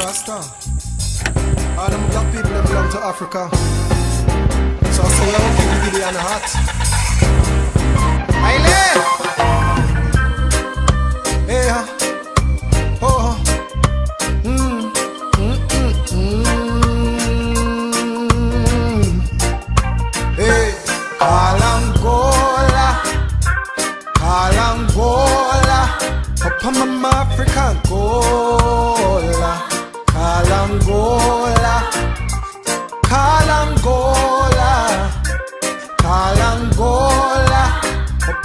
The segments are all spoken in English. Rasta. All them black people that belong to Africa. So I say I give you giddy and a hat. Aile! Yeah. Oh. Hey. Call Angola. Call Angola. Up on my Africa Angola. Call Angola, call Angola, call Angola, Angola,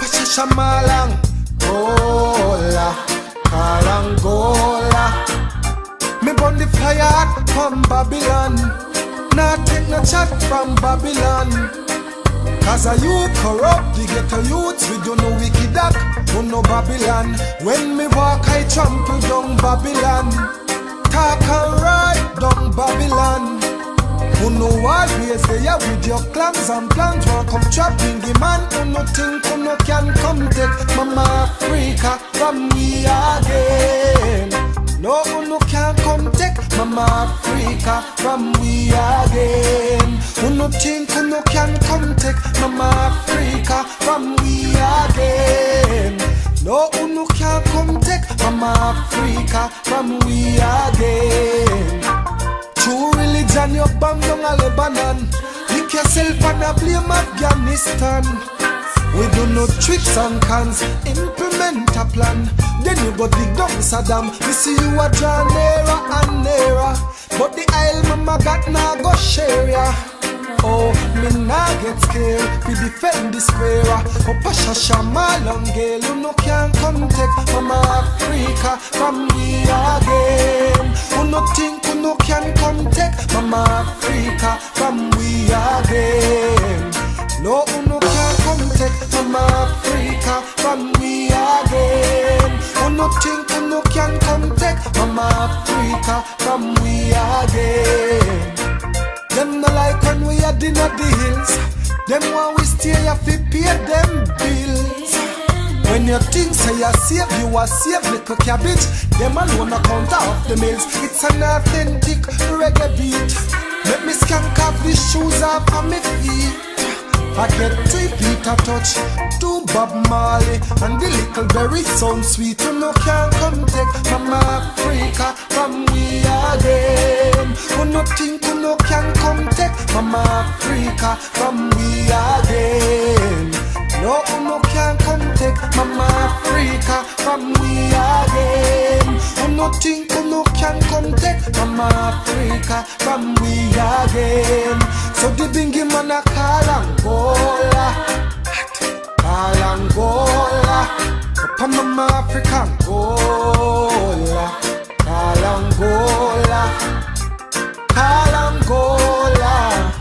call Angola. Me burn the fire from Babylon, not take no chat from Babylon. Cause a youth corrupt, the ghetto youths, we do no wicked act, do no Babylon. When me walk I trample down Babylon. Talk and ride down Babylon. Who know why we say yeah with your clans and plans. Walk up trapping the man who no think who no can come take Mama Africa from me again. No who no can come take Mama Africa from me again. Who no think who no can come take Mama Africa from me again. No who no can come take Mama Africa from we again. True religion, you bang down a Lebanon. Lick yourself and a blame Afghanistan. We do no tricks and cons, implement a plan. Then you go dig down Saddam. We see you a draw nearer and nearer. But the aisle mama got na go share ya. Oh, me nah get scared, we defend the square. Opa shasha malangale, you no can come take Mama Africa from me again. You no think you no can come take Mama Africa from we again. No, you no can come take Mama Africa from me again. You no think you no can come take Mama Africa from we again. Them no like when we are in the hills. Them want we stay you fi pay them bills. When you think say you are safe little cabbage. Them alone a count off the mills. It's an authentic reggae beat. Make me skank off the shoes off of my feet. I get 3 Peter Tosh, 2 Bob Marley, and the little berry sound sweet. You no can come take Mama Africa from we again. You no think you no can come take Mama Africa from we again. No, you no can come take Mama Africa from we again. You no think you no can come take Mama Africa from we again. So the bingy man a call Angola, call Angola, upon Mama Africa Angola, call Angola, call Angola,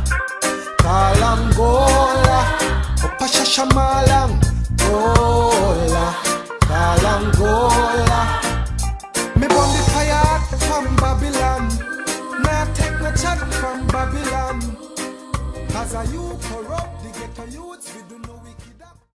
call Angola, upon Shasha Malangola, call Angola.